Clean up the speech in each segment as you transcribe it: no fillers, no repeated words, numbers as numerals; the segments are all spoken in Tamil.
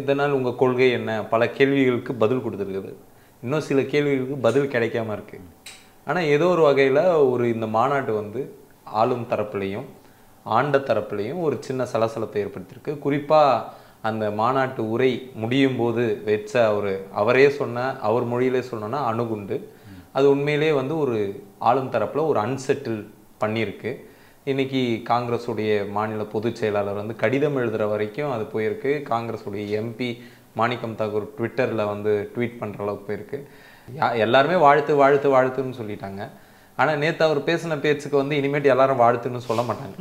இதனால் உங்கள் கொள்கை என்ன பல கேள்விகளுக்கு பதில் கொடுத்துருக்குது. இன்னும் சில கேள்விகளுக்கு பதில் கிடைக்காம இருக்கு. ஆனால் ஏதோ ஒரு வகையில் ஒரு இந்த மாநாட்டு வந்து ஆளும் தரப்புலையும் ஆண்ட தரப்புலையும் ஒரு சின்ன சலசலத்தை ஏற்படுத்தியிருக்கு. குறிப்பாக அந்த மாநாட்டு உரை முடியும் போது வச்ச ஒரு அவரே சொன்ன அவர் மொழியிலே சொன்னோன்னா அணுகுண்டு அது உண்மையிலேயே வந்து ஒரு ஆளும் தரப்பில் ஒரு அன்செட்டில் பண்ணியிருக்கு. இன்றைக்கி காங்கிரஸுடைய மாநில பொதுச் செயலாளர் வந்து கடிதம் எழுதுகிற வரைக்கும் அது போயிருக்கு. காங்கிரஸுடைய எம்பி மாணிக்கம் தாக்கூர் ட்விட்டரில் வந்து ட்வீட் பண்ணுற அளவுக்கு போயிருக்கு. எல்லாருமே வாழ்த்து வாழ்த்து வாழ்த்துன்னு சொல்லிட்டாங்க. ஆனால் நேற்று அவர் பேசின பேச்சுக்கு வந்து இனிமேட்டு எல்லாரும் வாழ்த்துன்னு சொல்ல மாட்டாங்க.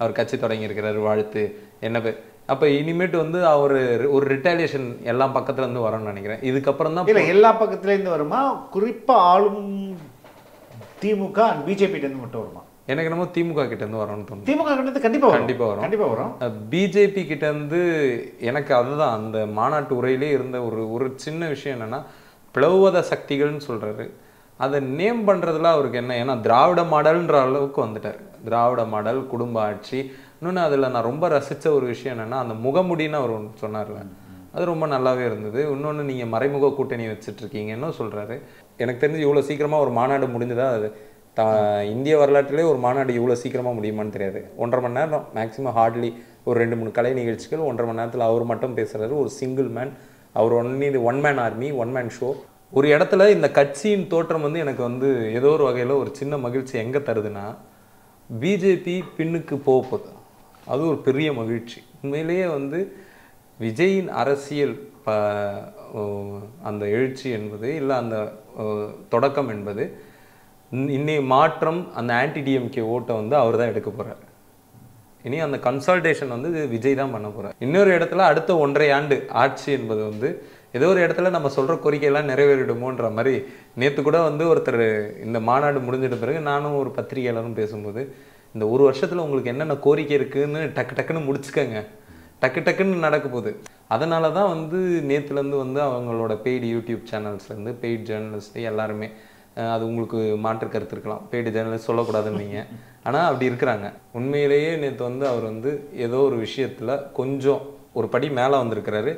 அவர் கட்சி தொடங்கியிருக்கிறார் வாழ்த்து என்ன பேர். அப்போ இனிமேட்டு வந்து அவர் ஒரு ரிட்டாலியேஷன் எல்லா பக்கத்துலேருந்து வரும்னு நினைக்கிறேன். இதுக்கப்புறம் தான் இல்லை எல்லா பக்கத்துலேருந்து வருமா? குறிப்பாக ஆளும் திமுக அண்ட் பிஜேபியிலேருந்து மட்டும் வருமா? எனக்கு என்னமோ திமுக கிட்டேருந்து வரணும்னு தோணும். திமுக கிட்டேருந்து கண்டிப்பாக வரும். பிஜேபி கிட்டேருந்து எனக்கு அதுதான் அந்த மாநாட்டு உரையிலே இருந்த ஒரு ஒரு சின்ன விஷயம் என்னென்னா பிளவுவத சக்திகள்னு சொல்கிறாரு. அதை நேம் பண்ணுறதுல அவருக்கு என்ன ஏன்னா திராவிட மாடல்ன்ற அளவுக்கு வந்துட்டார். திராவிட மாடல் குடும்ப ஆட்சி. இன்னொன்று அதில் நான் ரொம்ப ரசித்த ஒரு விஷயம் என்னென்னா அந்த முகமுடின்னு அவர் ஒன்று சொன்னார்ல அது ரொம்ப நல்லாவே இருந்தது. இன்னொன்று நீங்கள் மறைமுக கூட்டணி வச்சுட்ருக்கீங்கன்னு சொல்கிறாரு. எனக்கு தெரிஞ்சு இவ்வளோ சீக்கிரமாக ஒரு மாநாடு முடிஞ்சதா அது இந்திய வரலாற்றிலே ஒரு மாநாடு இவ்வளோ சீக்கிரமாக முடியுமான்னு தெரியாது. 1.5 மணி நேரம் மேக்ஸிமம் ஹார்ட்லி ஒரு 2-3 கலை நிகழ்ச்சிகள் 1.5 மணி நேரத்தில் அவர் மட்டும் பேசுகிறாரு. ஒரு சிங்கிள் மேன் அவர் ஒன்லி இது one man army one man show. ஒரு இடத்துல இந்த கட்சியின் தோற்றம் வந்து எனக்கு வந்து ஏதோ ஒரு வகையில் ஒரு சின்ன மகிழ்ச்சி எங்கே தருதுன்னா பிஜேபி பின்னுக்கு போக போகுது. அது ஒரு பெரிய மகிழ்ச்சி. உண்மையிலேயே வந்து விஜயின் அரசியல் அந்த எழுச்சி என்பது இல்லை அந்த தொடக்கம் என்பது இன்னை மாற்றம் அந்த ஆன்டிடிஎம்கே ஓட்டை வந்து அவர் தான் எடுக்க போகிறார். இனி அந்த கன்சல்டேஷன் வந்து விஜய் தான் பண்ண போகிறார். இன்னொரு இடத்துல அடுத்த 1.5 ஆண்டு ஆட்சி என்பது வந்து ஏதோ ஒரு இடத்துல நம்ம சொல்கிற கோரிக்கையெல்லாம் நிறைவேறிடுமோன்ற மாதிரி நேற்று கூட வந்து ஒருத்தர் இந்த மாநாடு முடிஞ்சிட்ட பிறகு நானும் ஒரு பத்திரிகையாளரும் பேசும்போது இந்த ஒரு வருஷத்தில் உங்களுக்கு என்னென்ன கோரிக்கை இருக்குதுன்னு டக்கு டக்குன்னு முடிச்சுக்கங்க டக்கு டக்குன்னு நடக்க போகுது. அதனால தான் வந்து நேற்றுலேருந்து வந்து அவங்களோட பெய்டு யூடியூப் சேனல்ஸ்லேருந்து பெய்டு ஜேர்னலிஸ்ட்டு எல்லாருமே அது உங்களுக்கு மாற்று கருத்து இருக்கலாம் பெய்டு ஜேர்னலிஸ்ட் சொல்லக்கூடாதுன்னு நீங்கள் ஆனால் அப்படி இருக்கிறாங்க. உண்மையிலேயே நேற்று வந்து அவர் வந்து ஏதோ ஒரு விஷயத்தில் கொஞ்சம் ஒரு படி மேலே வந்திருக்கிறாரு.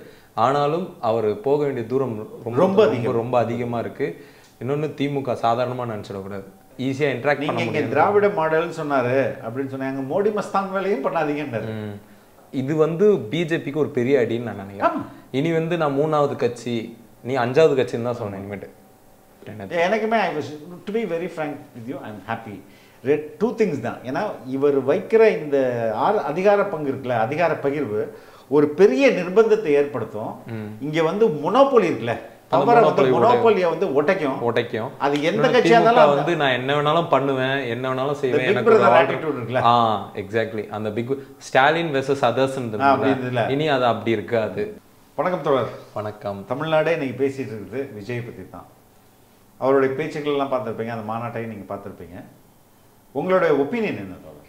ஆனாலும் அவர் போக வேண்டிய தூரம் ரொம்ப அதிகமாக இருக்குது. இன்னொன்று திமுக சாதாரணமாக நினச்சிடக்கூடாது. ஈஸியாக இன்ட்ராக்ட் பண்ண முடியும். திராவிட மாடல்னு சொன்னார் அப்படின்னு சொன்னாங்க. மோடி மஸ்தான் வேலையும் பண்ணாதீங்கன்றாரு. இது வந்து பிஜேபிக்கு ஒரு பெரிய அடின்னு நான் நினைக்கிறேன். இனி வந்து நான் 3வது கட்சி நீ 5வது கட்சின்னு தான் சொன்னேன். இனிமேட்டு எனக்குமே to be very frank with you I am happy. 2 things தான். ஏன்னா இவர் வைக்கிற இந்த அதிகார பங்கு இருக்குல்ல அதிகார பகிர்வு ஒரு பெரிய நிர்பந்தத்தை ஏற்படுத்தும். இங்க வந்து மொனோபொலி இருக்குல்ல மொனோபொலியை வந்து உடைக்கும். அது எந்த கட்சியா இருந்தாலும் வந்து நான் என்ன வேணாலும் பண்ணுவேன் என்ன வேணாலும் செய்வேன் எனக்கு அந்த பிக் ஸ்டாலின் வெர்சஸ் அதர்ஸ் இனி அது அப்படி இருக்காது. வணக்கம் தோழர். வணக்கம். தமிழ்நாடே இன்னைக்கு பேசிட்டு இருக்குது விஜய் பத்தி தான். அவருடைய பேச்சுக்கள் எல்லாம் பார்த்துருப்பீங்க. அந்த மாநாட்டையும் நீங்கள் பார்த்துருப்பீங்க. உங்களுடைய ஒப்பீனியன் என்ன தோழர்?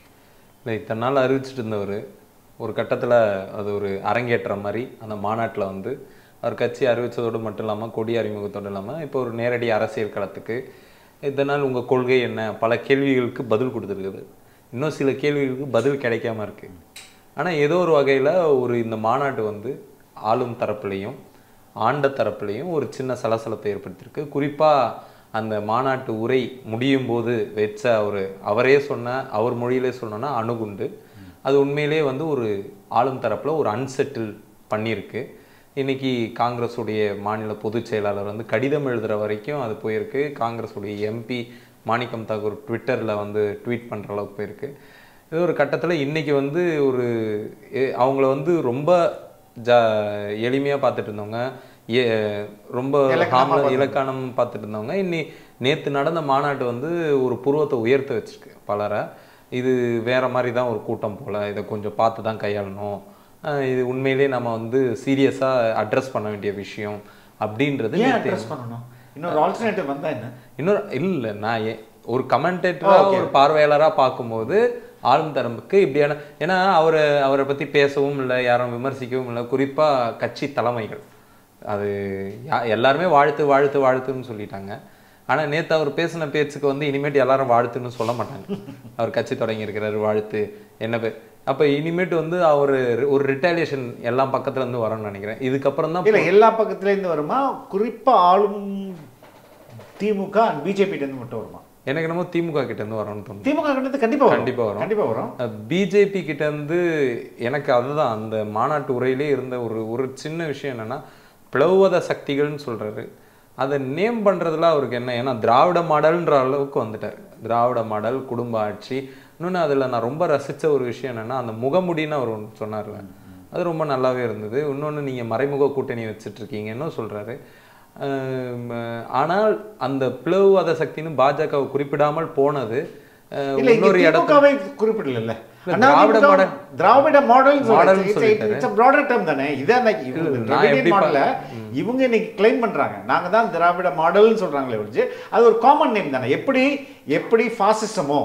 இல்லை இத்தனை நாள் அறிவிச்சிட்டு இருந்தவர் ஒரு கட்டத்தில் அது ஒரு அரங்கேற்ற மாதிரி அந்த மாநாட்டில் வந்து அவர் கட்சி அறிவித்ததோடு மட்டும் இல்லாமல் கொடி அறிமுகத்தோடு இல்லாமல் இப்போ ஒரு நேரடி அரசியல் களத்துக்கு இதனால் உங்கள் கொள்கை என்ன பல கேள்விகளுக்கு பதில் கொடுத்துருக்குது. இன்னும் சில கேள்விகளுக்கு பதில் கிடைக்காம இருக்குது. ஆனால் ஏதோ ஒரு வகையில் ஒரு இந்த மாநாட்டு வந்து ஆளும் தரப்புலையும் ஆண்ட தரப்புலையும் ஒரு சின்ன சலசலத்தை ஏற்படுத்தியிருக்கு. குறிப்பாக அந்த மாநாட்டு உரை முடியும் போது வச்ச ஒரு அவரே சொன்ன அவர் மொழியிலே சொன்னோன்னா அணுகுண்டு அது உண்மையிலே வந்து ஒரு ஆளும் தரப்பில் ஒரு அன்செட்டில் பண்ணியிருக்கு. இன்றைக்கி காங்கிரஸுடைய மாநில பொதுச் செயலாளர் வந்து கடிதம் எழுதுகிற வரைக்கும் அது போயிருக்கு. காங்கிரஸுடைய எம்பி மாணிக்கம் தாக்கூர் ட்விட்டரில் வந்து ட்வீட் பண்ணுற அளவுக்கு போயிருக்கு. இது ஒரு கட்டத்தில் இன்றைக்கி வந்து ஒரு அவங்கள வந்து ரொம்ப எளிமையாக பார்த்துட்டு இருந்தவங்க ரொம்ப இலக்கணம் பார்த்துட்டு இருந்தவங்க நேற்று நடந்த மாநாட்டு வந்து ஒரு புருவத்தை உயர்த்த வச்சிருக்கு பலரை. இது வேறு மாதிரி தான் ஒரு கூட்டம் போல் இதை கொஞ்சம் பார்த்து தான் கையாளணும் இது உண்மையிலேயே நம்ம வந்து சீரியஸாக அட்ரஸ் பண்ண வேண்டிய விஷயம் அப்படின்றது இன்னொரு இல்லை நான் ஒரு கமெண்டேட்டராக ஒரு பார்வையாளராக பார்க்கும்போது ஆளும் தரம்புக்கு இப்படியான ஏன்னா அவரை பற்றி பேசவும் இல்லை யாரும் விமர்சிக்கவும் இல்லை. குறிப்பாக கட்சி தலைமைகள் அது எல்லாருமே வாழ்த்து வாழ்த்து வாழ்த்துன்னு சொல்லிட்டாங்க. ஆனால் நேற்று அவர் பேசின பேச்சுக்கு வந்து இனிமேட்டு எல்லாரும் வாழ்த்துன்னு சொல்ல மாட்டாங்க. அவர் கட்சி தொடங்கியிருக்கிறாரு வாழ்த்து என்ன பேர். அப்ப இனிமேட் வந்து ஒரு ஒரு ரிட்டாலியேஷன் எல்லா பக்கத்துல இருந்து வரணும்னு நினைக்கிறேன். இதுக்கு அப்புறம் தான் இல்ல எல்லா பக்கத்துல இருந்து வருமா? குறிப்பா ஆளும் திமுக and BJP கிட்ட இருந்து மட்டும் வருமா? எனக்கு என்னமோ திமுக கிட்ட இருந்து வரணும்னு தோணுது. திமுக கிட்ட இருந்து கண்டிப்பா வரும். BJP கிட்ட இருந்து எனக்கு அதுதான் அந்த மாநாட்டு உரையிலே இருந்த ஒரு ஒரு சின்ன விஷயம் என்னன்னா பிளவுவாத சக்திகள்னு சொல்றாரு. அதை நேம் பண்றதுல அவருக்கு என்ன ஏன்னா திராவிட மாடல்ன்ற அளவுக்கு வந்துட்டார். திராவிட மாடல் குடும்ப ஆட்சி இன்னொன்று அதில் நான் ரொம்ப ரசித்த ஒரு விஷயம் என்னென்னா அந்த முகமுடின்னு அவர் ஒன்று சொன்னார்ல அது ரொம்ப நல்லாவே இருந்தது. இன்னொன்று நீங்கள் மறைமுக கூட்டணி வச்சுட்ருக்கீங்கன்னு சொல்கிறாரு. ஆனால் அந்த பிளவுவாத சக்தின்னு பாஜகவை குறிப்பிடாமல் போனது இன்னொரு இடத்தை குறிப்பிடல. திராவிட மாடல் தானே இவங்க இன்னைக்கு கிளைம் பண்றாங்க நாங்க தான் திராவிட மாடல்னு சொல்றாங்களே ஒழிஞ்சு அது ஒரு காமன் நேம் தானே. எப்படி எப்படி பாசிசமோ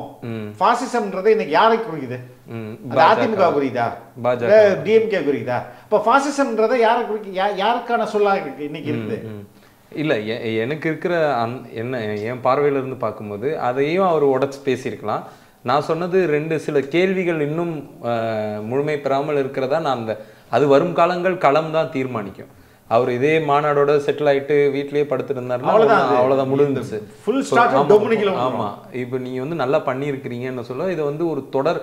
பாசிசம்ன்றது இன்னைக்கு யாரை குறிக்குது? அதிமுக குறிக்குதா? டிஎம்கே குறிக்குதா? இப்ப பாசிசம்ன்றதை யாரை குறிக்க யாருக்கான சொல்லா இன்னைக்கு இருக்குது? இல்லை எனக்கு இருக்கிற என்ன என் பார்வையில இருந்து பார்க்கும்போது அதையும் அவர் உடச்சு பேசியிருக்கலாம். நான் சொன்னது ரெண்டு சில கேள்விகள் இன்னும் முழுமை பெறாமல் இருக்கிறதா. நான் அந்த அது வரும் காலங்கள் களம் தான் தீர்மானிக்கும். அவர் இதே மாநாடோட செட்டில் ஆகிட்டு வீட்லேயே படுத்துருந்தாருன்னா அவ்வளோதான் முடிஞ்சிருச்சு. ஆமாம் இப்போ நீங்கள் வந்து நல்லா பண்ணியிருக்கிறீங்கன்னு சொல்ல இதை வந்து ஒரு தொடர்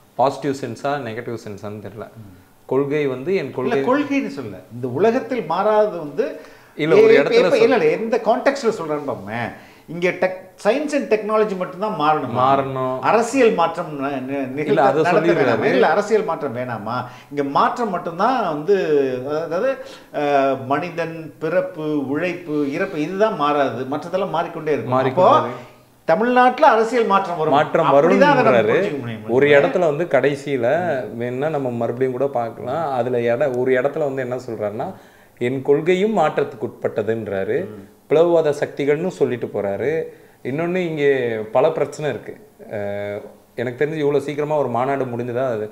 பாசிட்டிவ் சென்ஸா நெகட்டிவ் சென்ஸான்னு தெரியல. கொள்கை வந்து என் கொள்கைன்னு சொல்ல இந்த உலகத்தில் மாறாதது வந்து இல்லை ஒரு இடத்துல எந்த கான்டெக்ட்ல சொல்கிறேன்னு பாப்போமே. இங்க டெக் சயின்ஸ் அண்ட் டெக்னாலஜி மட்டும்தான் மாறணும். அரசியல் மாற்றம் இல்ல அரசியல் மாற்றம் வேணாமா? இங்க மாற்றம் மட்டும்தான் வந்து அதாவது மனிதன் பிறப்பு உழைப்பு இறப்பு இதுதான் மாறாது, மற்றதெல்லாம் மாறிக்கொண்டே இருக்கும். தமிழ்நாட்டுல அரசியல் மாற்றம் வரும். ஒரு இடத்துல வந்து கடைசியில வேணா நம்ம மறுபடியும் கூட பார்க்கலாம். அதுல ஒரு இடத்துல வந்து என்ன சொல்றாருன்னா என் கொள்கையும் மாற்றத்துக்கு உட்பட்டதுன்றாரு, பிளவுவாத சக்திகள்னு சொல்லிட்டு போகிறாரு. இன்னொன்று இங்கே பல பிரச்சனை இருக்குது. எனக்கு தெரிஞ்சு இவ்வளோ சீக்கிரமாக ஒரு மாநாடு முடிஞ்சதா அது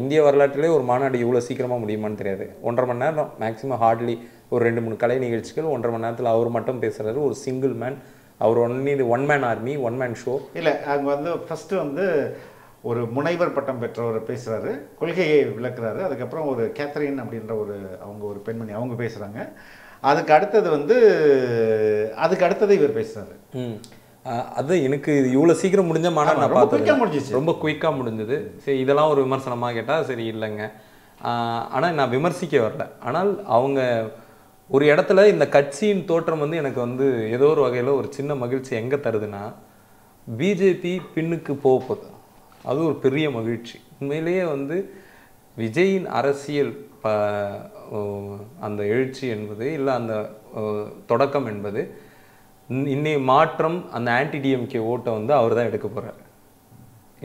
இந்திய வரலாற்றிலே ஒரு மாநாடு இவ்வளோ சீக்கிரமாக முடியுமான்னு தெரியாது. 1.5 மணி நேரம் மேக்ஸிமம் ஹார்ட்லி ஒரு 2-3 கலை நிகழ்ச்சிகள் 1.5 மணி நேரத்தில் அவர் மட்டும் பேசுகிறாரு. ஒரு சிங்கிள் மேன் அவர் ஒன்லி இது one man army one man show. இல்லை அங்கே வந்து ஃபஸ்ட்டு வந்து ஒரு முனைவர் பட்டம் பெற்றவர் பேசுகிறாரு, கொள்கையை விளக்குறாரு. அதுக்கப்புறம் ஒரு கேத்ரின் அப்படின்ற ஒரு அவங்க ஒரு பெண்மணி அவங்க பேசுகிறாங்க. அதுக்கு அடுத்தது இவர் பேசுறாரு. அது எனக்கு இவ்வளோ சீக்கிரம் முடிஞ்ச மாநாடு நான் பார்த்தேன், ரொம்ப குயிக்காக முடிஞ்சது. சரி இதெல்லாம் ஒரு விமர்சனமாக கேட்டால் சரி இல்லைங்க. ஆனால் நான் விமர்சிக்க வரல. ஆனால் அவங்க ஒரு இடத்துல இந்த கட்சியின் தோற்றம் வந்து எனக்கு வந்து ஏதோ ஒரு வகையில் ஒரு சின்ன மகிழ்ச்சி எங்கே தருதுன்னா பிஜேபி பின்னுக்கு போக போகுது. அது ஒரு பெரிய மகிழ்ச்சி உண்மையிலேயே. வந்து விஜயின் அரசியல் அந்த எழுச்சி என்பது இல்லை அந்த தொடக்கம் என்பது இன்னி மாற்றம் அந்த ஆன்டிடிஎம்கே ஓட்டை வந்து அவர் தான் எடுக்க போகிறார்.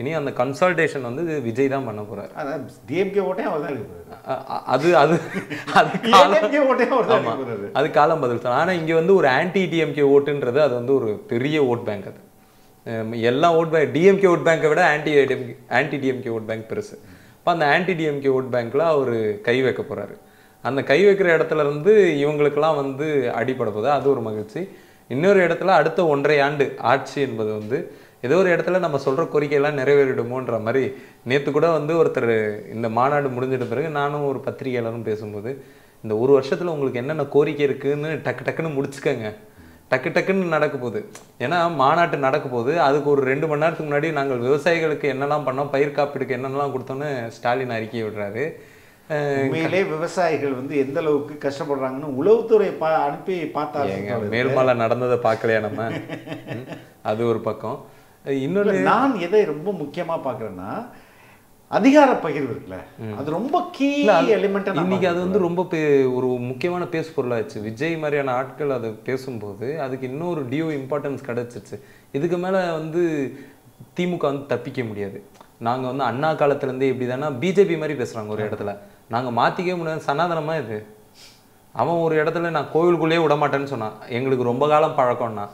இனி அந்த கன்சல்டேஷன் வந்து விஜய் தான் பண்ண போகிறார். டிஎம்கே ஓட்டையும் அவர் தான் எடுக்க போகிறார். அது அது அது காலம் பதில் தான். ஆனால் இங்கே வந்து ஒரு ஆன்டிடிஎம்கே ஓட்டுன்றது அது வந்து ஒரு பெரிய ஓட் பேங்க். அது எல்லா ஓட் பேங்க் டிஎம்கே ஓட் பேங்கை விட ஆன்டிடிஎம்கே ஓட் பேங்க் பெருசு. இப்போ அந்த ஆன்டிடிஎம்கே ஓட் பேங்க்கில் அவர் கை வைக்க போகிறாரு. அந்த கை வைக்கிற இடத்துல இருந்து இவங்களுக்கெல்லாம் வந்து அடிபட போதா அது ஒரு மகிழ்ச்சி. இன்னொரு இடத்துல அடுத்த 1.5 ஆண்டு ஆட்சி என்பது வந்து ஏதோ ஒரு இடத்துல நம்ம சொல்கிற கோரிக்கையெல்லாம் நிறைவேறிடுமோன்ற மாதிரி நேற்று கூட வந்து ஒருத்தர் இந்த மாநாடு முடிஞ்சிட்ட பிறகு நானும் ஒரு பத்திரிகையாளரும் பேசும்போது இந்த ஒரு வருஷத்தில் உங்களுக்கு என்னென்ன கோரிக்கை இருக்குதுன்னு டக்குன்னு முடிச்சுக்கங்க, டக்குன்னு நடக்க போகுது. ஏன்னா மாநாட்டு நடக்க போகுது. அதுக்கு ஒரு 2 மணி நேரத்துக்கு முன்னாடி நாங்கள் விவசாயிகளுக்கு என்னெல்லாம் பண்ணோம், பயிர் காப்பீடுக்கு என்னென்னலாம் கொடுத்தோன்னு ஸ்டாலின் அறிக்கையை விடுறாரு. உண்மையிலே விவசாயிகள் வந்து எந்த அளவுக்கு கஷ்டப்படுறாங்கன்னு உளவுத்துறை அனுப்பி பார்த்தாங்க. மேல்மலை நடந்ததை பார்க்கலையா நம்ம? அது ஒரு பக்கம். இன்னொரு நான் எதை ரொம்ப முக்கியமா பார்க்குறேன்னா அதிகார பகிர்வு இருக்குல்ல, அது ரொம்ப கீ எலிமெண்டா இன்னைக்கு அது வந்து ரொம்ப ஒரு முக்கியமான பேசு பொருளாச்சு. விஜய் மாதிரியான ஆட்கள் அதை பேசும்போது அதுக்கு இன்னொரு டியூ இம்பார்ட்டன்ஸ் கிடைச்சிருச்சு. இதுக்கு மேலே வந்து திமுக வந்து தப்பிக்க முடியாது. நாங்க வந்து அண்ணா காலத்துல இருந்து இப்படிதானா बीजेपी மாதிரி பேசுறாங்க ஒரு இடத்துல நாங்க மாத்திக்கவே முடியாது சனாதனமா இது அவன் ஒரு இடத்துல நான் கோவிலுக்குள்ளே விட மாட்டேன்னு சொன்னான் எங்களுக்கு ரொம்ப காலம் பழக்கம்னா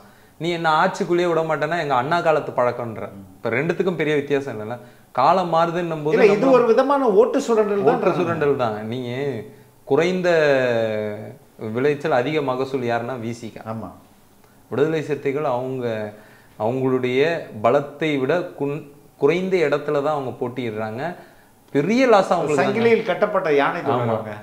நீ என்ன ஆட்சிக்குள்ளே விட மாட்டேனா எங்க அண்ணா காலத்து பழக்கம்ன்ற இப்ப ரெண்டுத்துக்கும் பெரிய வித்தியாசம் இல்லல காலம் மாறுதுன்னும் போது இது ஒரு விதமான ஓட்டு சுரண்டல் தான் நீ குறைந்த விளைச்சல் அதிக மகசூல் யாருன்னா வீசிக்க ஆமா விடுதலை சிறுத்தைகள் அவங்க அவங்களுடைய பலத்தை விட குறைந்த இடத்துல தான் அவங்க போட்டிடுறாங்க பெரிய லாஸ் அவங்களுக்கு சங்கிலியில் கட்டப்பட்ட யானை தோணுவாங்க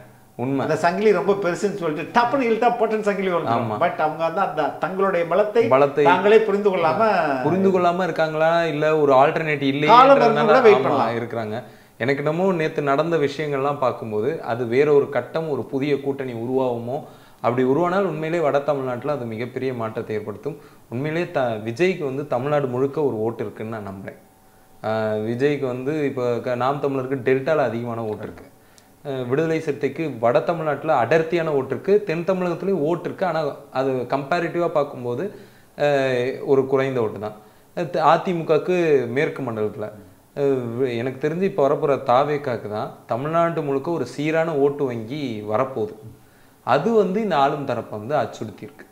உண்மை அந்த சங்கிலி ரொம்ப பெருசுன்னு சொல்லிட்டு டப்புனு இழுத்தா போட்டன் சங்கிலி வந்துரும் பட் அவங்க அந்த தங்களுடைய பலத்தை தாங்களே புரிந்து கொள்ளாம இருக்காங்களா இல்ல ஒரு ஆல்டர்னேட் இல்லைன்றதனால வெயிட் பண்ணலாம் இருக்காங்க எனக்கு நம்ம நேத்து நடந்த விஷயங்கள்லாம் பாக்கும்போது அது வேற ஒரு கட்டம் ஒரு புதிய கூட்டணி உருவாகுமோ அப்படி உருவானால் உண்மையிலே வட தமிழ்நாட்டுல அது மிகப்பெரிய மாற்றத்தை ஏற்படுத்தும் உண்மையிலே விஜய்க்கு வந்து தமிழ்நாடு முழுக்க ஒரு ஓட்டு இருக்குன்னு நான் நம்புறேன் விஜய்க்கு வந்து இப்ப நாம் தமிழருக்கு டெல்டால அதிகமான ஓட்டு இருக்கு விடுதலை சிறுத்தைக்கு வட தமிழ்நாட்டுல அடர்த்தியான ஓட்டு இருக்கு தென் தமிழகத்துலயும் ஓட்டு இருக்கு ஆனா அது கம்பேரிட்டிவா பார்க்கும்போது ஒரு குறைந்த ஓட்டு தான் அதிமுகக்கு மேற்கு மண்டலத்துல எனக்கு தெரிஞ்சு இப்போ வரப்போற தாவேக்காக்கு தான் தமிழ்நாடு முழுக்க ஒரு சீரான ஓட்டு வங்கி வரப்போகுது அது வந்து இந்த ஆளும் தரப்பை வந்து அச்சுறுத்தியிருக்கு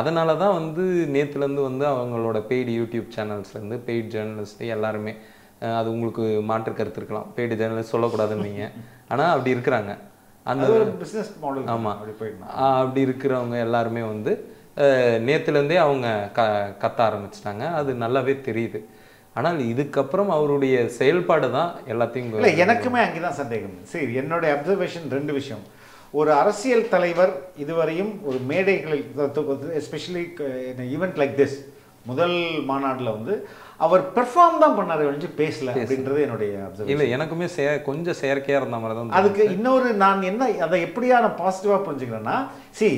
அதனால தான் வந்து நேற்றுலேருந்து வந்து அவங்களோட பெய்டு யூடியூப் சேனல்ஸ்லேருந்து பெய்டு ஜேர்னலிஸ்ட் எல்லாருமே அது உங்களுக்கு மாற்று கருத்து இருக்கலாம் பெய்டு ஜேர்னலிஸ்ட் சொல்லக்கூடாதுன்னு நீங்கள் ஆனால் அப்படி இருக்கிறாங்க அந்த பிஸ்னஸ் மாடல் ஆமாம் அப்படி இருக்கிறவங்க எல்லாருமே வந்து நேற்றுலேருந்தே அவங்க கத்த ஆரம்பிச்சிட்டாங்க அது நல்லாவே தெரியுது ஆனால் இதுக்கப்புறம் அவருடைய செயல்பாடு தான் எல்லாத்தையும் இல்லை எனக்குமே அங்கே தான் சந்தேகம் சரி என்னுடைய அப்சர்வேஷன் ரெண்டு விஷயம் ஒரு அரசியல் தலைவர் இதுவரையும் ஒரு மேடைகளில் எஸ்பெஷலி ஈவெண்ட் லைக் திஸ் முதல் மாநாட்டில் வந்து அவர் பெர்ஃபார்ம் தான் பண்ணார் ஒழிஞ்சு பேசல அப்படின்றது என்னுடைய அப்சர்வேஷன் இல்லை எனக்குமே கொஞ்சம் செயற்கையாக இருந்த மாதிரி தான் அதுக்கு இன்னொரு நான் என்ன அதை எப்படியா நான் பாசிட்டிவாக புரிஞ்சுக்கிறேன்னா சி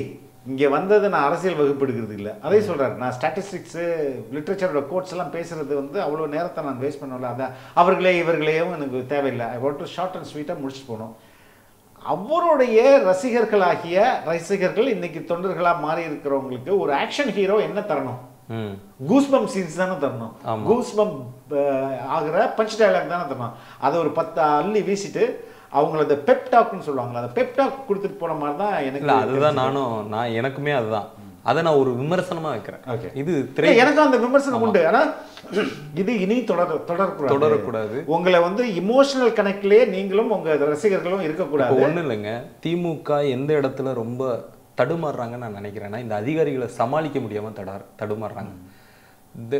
இங்கே வந்தது நான் அரசியல் வகுப்பு எடுக்கிறது இல்லை அதே சொல்கிறாரு நான் ஸ்டாட்டிஸ்டிக்ஸு லிட்ரேச்சரோட கோட்ஸ் எல்லாம் பேசுகிறது வந்து அவ்வளோ நேரத்தை நான் வேஸ்ட் பண்ணல அதை அவர்களே இவர்களையும் எனக்கு தேவையில்லை I want to short and ஸ்வீட்டாக முடிச்சுட்டு போனோம் அவருடைய ரசிகர்களாகிய ரசிகர்கள் இன்னைக்கு தொண்டர்களாக மாறி இருக்கிறவங்களுக்கு ஒரு ஆக்ஷன் ஹீரோ என்ன தரணும் கூஸ்பம் சீன்ஸ் தானே தரணும் கூஸ்பம் ஆகிற பஞ்ச் டயலாக் தானே தரணும் அதை ஒரு 10 அள்ளி வீசிட்டு அவங்கள அந்த பெப்டாக்னு சொல்லுவாங்களா அந்த பெப்டாக் கொடுத்துட்டு போன மாதிரி தான் எனக்கு அதுதான் நான் எனக்குமே அதுதான் அதை நான் ஒரு விமர்சனமா வைக்கிறேன் இது எனக்கும் அந்த விமர்சனம் உண்டு ஆனா இது இனி தொடரக்கூடாது உங்களை வந்து இமோஷனல் கனெக்ட்லயே நீங்களும் உங்க ரசிகர்களும் இருக்கக்கூடாது ஒண்ணு இல்லைங்க திமுக எந்த இடத்துல ரொம்ப தடுமாறுறாங்கன்னு நான் நினைக்கிறேன்னா இந்த அதிகாரிகளை சமாளிக்க முடியாம தடுமாறுறாங்க இந்த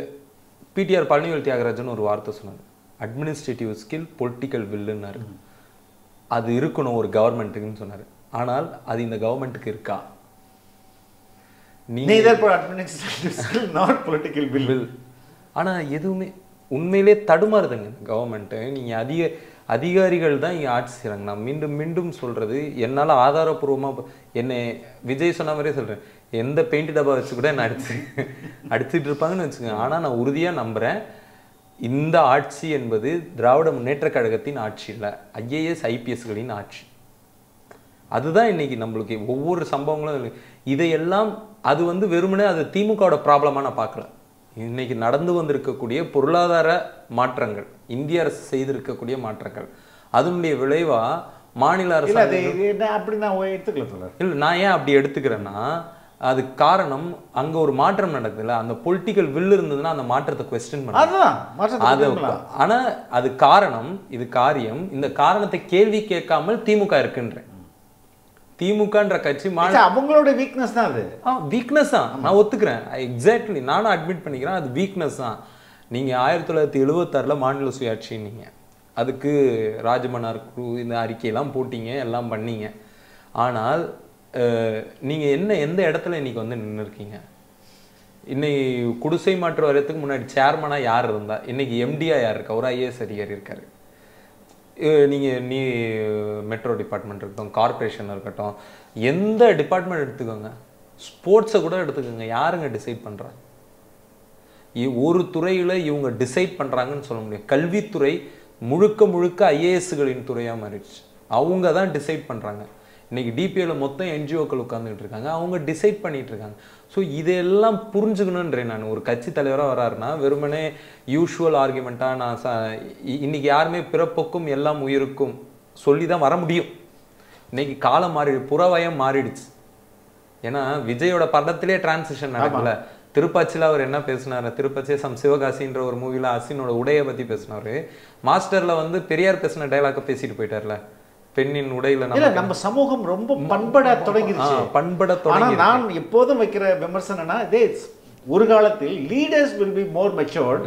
பிடிஆர் பழனிவேல் தியாகராஜன் ஒரு வார்த்தை சொன்னாரு அட்மினிஸ்ட்ரேட்டிவ் ஸ்கில் பொலிட்டிக்கல் வில்லுன்னாரு அது இருக்கணும் ஒரு கவர்மெண்ட்டுக்குன்னு சொன்னார் ஆனால் அது இந்த கவர்மெண்ட்டுக்கு இருக்கா ஆனால் எதுவுமே உண்மையிலே தடுமாறுதுங்க கவர்மெண்ட்டு நீங்கள் அதிகாரிகள் தான் இங்கே ஆட்சி செய்கிறாங்க நான் மீண்டும் மீண்டும் சொல்கிறது என்னால் ஆதாரபூர்வமாக என்னை விஜய் சொன்ன மாதிரியே சொல்கிறேன் எந்த பெயிண்ட் டப்பா வச்சு கூட என்னை அடிச்சுட்டு இருப்பாங்கன்னு வச்சுக்கோங்க ஆனால் நான் உறுதியாக நம்புகிறேன் இந்த ஆட்சி என்பது திராவிட முன்னேற்ற கழகத்தின் ஆட்சி இல்லை ஐஏஎஸ் ஐபிஎஸ்களின் ஆட்சி அதுதான் இன்னைக்கு நம்மளுக்கு ஒவ்வொரு சம்பவங்களும் இதையெல்லாம் அது வந்து வெறுமனே அது திமுகவோட ப்ராப்ளமாக நான் பார்க்கல இன்னைக்கு நடந்து வந்திருக்கக்கூடிய பொருளாதார மாற்றங்கள் இந்திய அரசு செய்திருக்கக்கூடிய மாற்றங்கள் அதனுடைய விளைவா மாநில அரசு அப்படி நான் எடுத்துக்கல இல்லை நான் ஏன் அப்படி எடுத்துக்கிறேன்னா அது காரணம் அங்க ஒரு மாற்றம் நடக்குதுல்ல அந்த பொலிட்டிக்கல் வில் இருந்ததுன்னா அந்த மாற்றத்தை கொஸ்டின் பண்ண ஆனா அது காரணம் இது காரியம் இந்த காரணத்தை கேள்வி கேட்காமல் திமுக இருக்குன்ற திமுகன்ற கட்சி அவங்களோட வீக்னஸ் தான் அது வீக்னஸ் தான் நான் ஒத்துக்கிறேன் எக்ஸாக்ட்லி நானும் அட்மிட் பண்ணிக்கிறேன் அது வீக்னஸ் தான் நீங்க 1976 மாநில சுயாட்சின்னீங்க அதுக்கு ராஜமன்னார் குழு இந்த அறிக்கையெல்லாம் போட்டீங்க எல்லாம் பண்ணீங்க ஆனால் நீங்க என்ன எந்த இடத்துல இன்னைக்கு வந்து நின்று இருக்கீங்க இன்னைக்கு குடிசை மாற்று வாரியத்துக்கு முன்னாடி சேர்மனா யார் இருந்தா இன்னைக்கு எம்டியா யார் இருக்கா ஒரு ஐஏஎஸ் அதிகாரி இருக்காரு நீங்க மெட்ரோ டிபார்ட்மெண்ட் இருக்கட்டும் கார்பரேஷன் இருக்கட்டும் எந்த டிபார்ட்மெண்ட் எடுத்துக்கோங்க ஸ்போர்ட்ஸை கூட எடுத்துக்கோங்க யாருங்க டிசைட் பண்றா ஒரு துறையில இவங்க டிசைட் பண்றாங்கன்னு சொல்ல முடியும் கல்வித்துறை முழுக்க ஐஏஎஸ்களின் துறையா மாறிடுச்சு அவங்க தான் டிசைட் பண்றாங்க இன்னைக்கு டிபிஓல மொத்தம் என்ஜிஓக்கள் உட்கார்ந்துட்டு இருக்காங்க அவங்க டிசைட் பண்ணிட்டு இருக்காங்க சோ இதெல்லாம் புரிஞ்சுக்கணும்ன்றே நான் ஒரு கட்சி தலைவரா வராருனா வெறுமனே யூஷுவல் ஆர்குமெண்டா நான் இன்னைக்கு யாருமே பிறப்புக்கும் எல்லாம் உயிருக்கும் சொல்லி தான் வர முடியும் இன்னைக்கு காலம் மாறி புறவயம் மாறிடுச்சு ஏனா விஜயோட படத்திலே டிரான்சிஷன் நடக்கல திருப்பாச்சில அவர் என்ன பேசினாரு திருப்பாச்சி சம் சிவகாசின்ற ஒரு மூவில அசினோட உடைய பத்தி பேசினாரு மாஸ்டர்ல வந்து பெரியார் பேசின டயலாக பேசிட்டு போயிட்டார்ல பெண்ணின் உடையில நம்ம சமூகம் ரொம்ப பண்பட தொடங்கிடுச்சு பண்பட தொடங்கி நான் எப்போதும் வைக்கிற விமர்சனம் என்னன்னா தேஸ் ஒரு காலத்தில் leaders will be more matured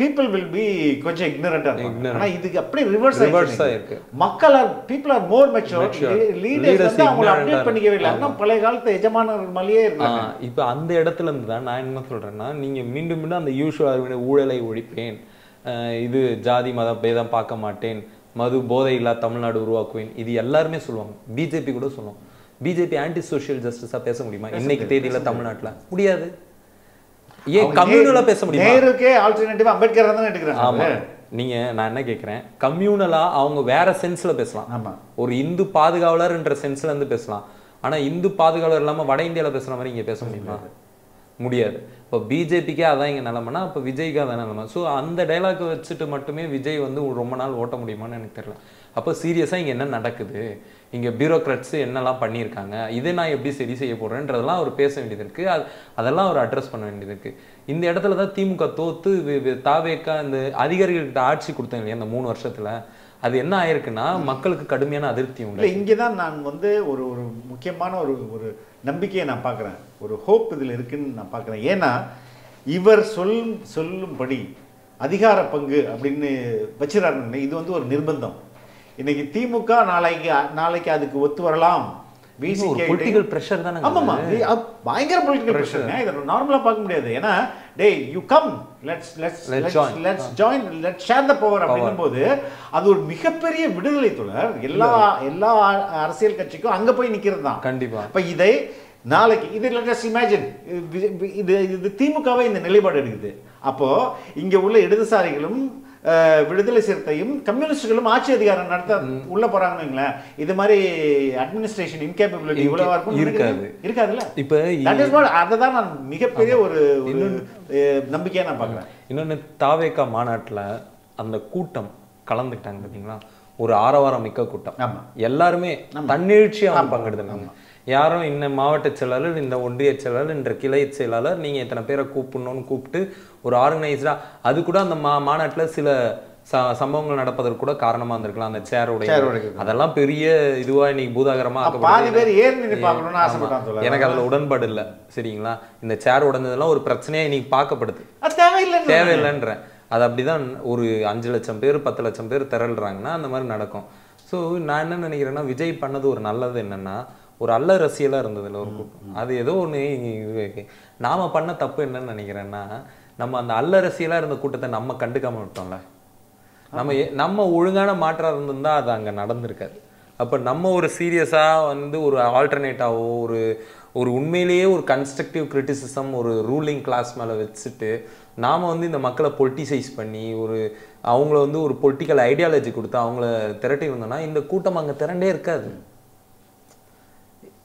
people will be கொஞ்சம் ignorant ஆனா இதுக்கு அப்படியே ரிவர்ஸ் ஆயிருக்கு மக்கள் people are more matured leaders அவங்க அப்டேட் பண்ணிக்கவே இல்ல அதான் பழைய காலத்து எஜமானர்கள் மாதிரியே இருக்காங்க இப்போ அந்த இடத்துல இருந்து தான் நான் என்ன சொல்றேன்னா நீங்க மீண்டும் மீண்டும் அந்த யூசுவல் ஊழலை ஒழிப்பேன் இது ஜாதி மத பேதம் பார்க்க மாட்டேன் மது போதை இல்ல தமிழ்நாடு உருவாக்குவேன் இது எல்லாரும் சொல்வாங்க बीजेपी கூட சொல்லும் बीजेपी ஆன்டி சோஷியல் ஜஸ்டிஸா பேச முடியுமா இன்னைக்கு தேதியில தமிழ்நாட்டுல முடியாது ஏ கம்யூனலா பேச முடியுமா நேருக்கே ஆல்டர்னேட்டிவ் அம்பேத்கர் தான் எடுக்கறாங்க ஆமா நீங்க நான் என்ன கேக்குறேன் கம்யூனலா அவங்க வேற சென்ஸ்ல பேசலாம் ஆமா ஒரு இந்து பாதுகாவலர்ன்ற சென்ஸ்ல இருந்து பேசலாம் ஆனா இந்து பாதுகாவலர் இல்லாம வட இந்தியால பேசுற மாதிரி இங்க பேச முடியுமா முடியாது அப்ப बीजेपीக்கே அதான் இங்க நிலமனா அப்ப விஜய்க்கு அதான் நிலமனா சோ அந்த டயலாக் வச்சிட்டு மட்டுமே விஜய் வந்து ரொம்ப நாள் ஓட்ட முடியுமான்னு எனக்கு தெரியல அப்ப சீரியஸா இங்க என்ன நடக்குது இங்க பியூரோக்ராட்ஸ் என்னலாம் பண்ணிருக்காங்க இதை நான் எப்படி சரி செய்ய போறேன்றதெல்லாம் அவர் பேச வேண்டியதுக்கு அதெல்லாம் அவர் அட்ரஸ் பண்ண வேண்டியதுக்கு இந்த இடத்துல தான் திமுக தோத்து தாவேகா இந்த அதிகாரிகள் கிட்ட ஆட்சி கொடுத்தாங்க அந்த 3 வருஷத்துல அது என்ன ஆயிருக்குன்னா மக்களுக்கு கடுமையான அதிருப்தி உண்டு இங்க தான் நான் வந்து ஒரு ஒரு முக்கியமான ஒரு ஒரு நம்பிக்கையை நான் பார்க்குறேன் ஒரு ஹோப் இதில் இருக்குன்னு நான் பார்க்குறேன் ஏன்னா இவர் சொல்லும்படி அதிகார பங்கு அப்படின்னு வச்சுறாருன்னு இது வந்து ஒரு நிர்பந்தம் இன்னைக்கு திமுக நாளைக்கு அதுக்கு ஒத்து வரலாம் பொலிட்டிகல் பிரஷர் தானே ஆமாமா பயங்கர பொலிட்டிகல் பிரஷர் இத நார்மலா பார்க்க முடியாது ஏன்னா day you come let's join let's share the power அப்படிங்கும்போது அது ஒரு மிகப்பெரிய விடுதலை தொடர் எல்லா அரசியல் கட்சிக்கும் அங்க போய் நிக்கிறது தான் கண்டிப்பா அப்ப இதை நாளைக்கு இது லெட்ஸ் இமேஜின் இது திமுகவே இந்த நிலைப்பாடு எடுக்குது அப்போ இங்க உள்ள இடதுசாரிகளும் விடுதலை சிறுத்தையும் கம்யூனிஸ்டுகளும் ஆட்சி அதிகாரம் நடத்த உள்ள போறாங்கங்களா இது மாதிரி அட்மினிஸ்ட்ரேஷன் இன்கேபபிலிட்டி இவ்வளவு இருக்கும் இருக்காதுல இப்போ தட் இஸ் வாட் அததான் நான் மிகப்பெரிய ஒரு நம்பிக்கையா நான் பார்க்கறேன் இன்னொன்னு தாவேகா மாநாட்டுல அந்த கூட்டம் கலந்துட்டாங்க பாத்தீங்களா ஒரு ஆரவாரம் மிக்க கூட்டம் எல்லாருமே தன்னெழுச்சியா பங்கெடுத்தாங்க யாரும் இந்த மாவட்ட செயலாளர் இந்த ஒன்றிய செயலாளர் இந்த கிளை செயலாளர் நீங்க இத்தனை பேரை கூப்பிடணும்னு கூப்பிட்டு ஒரு ஆர்கனைஸ்டா அது கூட அந்த மாநாட்டில் சில சம்பவங்கள் நடப்பதற்கு கூட காரணமா இருந்திருக்கலாம் அந்த சேருடைய அதெல்லாம் பெரிய இதுவா இன்னைக்கு பூதாகரமா எனக்கு அதுல உடன்பாடு இல்லை சரிங்களா இந்த சேர் உடஞ்சதெல்லாம் ஒரு பிரச்சனையா இன்னைக்கு பார்க்கப்படுது தேவையில்லைன்ற அது அப்படிதான் ஒரு 5 லட்சம் பேர் 10 லட்சம் பேர் திரள்றாங்கன்னா அந்த மாதிரி நடக்கும் ஸோ நான் என்ன நினைக்கிறேன்னா விஜய் பண்ணது ஒரு நல்லது என்னன்னா ஒரு அல்ல ரசியலா இருந்ததுல ஒரு கூட்டம் அது ஏதோ ஒன்று நாம பண்ண தப்பு என்னன்னு நினைக்கிறேன்னா நம்ம அந்த அல்ல ரசியலா இருந்த கூட்டத்தை நம்ம கண்டுக்காம விட்டோம்ல நம்ம ஒழுங்கான மாற்றா இருந்திருந்தா அது அங்க நடந்திருக்காது அப்ப நம்ம ஒரு சீரியஸா வந்து ஒரு ஆல்டர்னேட்டாவோ ஒரு உண்மையிலேயே ஒரு கன்ஸ்ட்ரக்டிவ் கிரிட்டிசிசம் ஒரு ரூலிங் கிளாஸ் மேல வச்சுட்டு நாம வந்து இந்த மக்களை பொலிட்டிசைஸ் பண்ணி ஒரு அவங்கள வந்து ஒரு பொலிட்டிக்கல் ஐடியாலஜி கொடுத்து அவங்கள திரட்டி இருந்தோம்னா இந்த கூட்டம் அங்க திரண்டே இருக்காது